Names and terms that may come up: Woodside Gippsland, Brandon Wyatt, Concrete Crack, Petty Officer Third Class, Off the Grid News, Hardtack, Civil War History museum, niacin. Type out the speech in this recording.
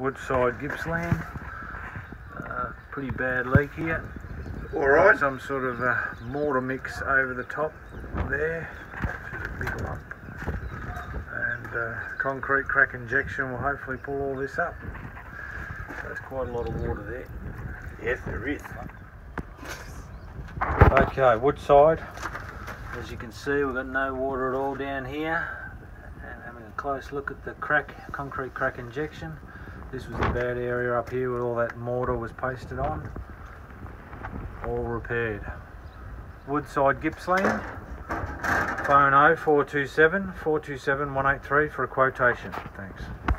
Woodside Gippsland. Pretty bad leak here. All right. Some sort of a mortar mix over the top there, which is a big lump. And concrete crack injection will hopefully pull all this up. So there's quite a lot of water there. Yes, there is. Okay, Woodside. As you can see, we've got no water at all down here. And having a close look at the crack, concrete crack injection. This was the bad area up here where all that mortar was pasted on. All repaired. Woodside Gippsland. Phone 0427 427 183 for a quotation. Thanks.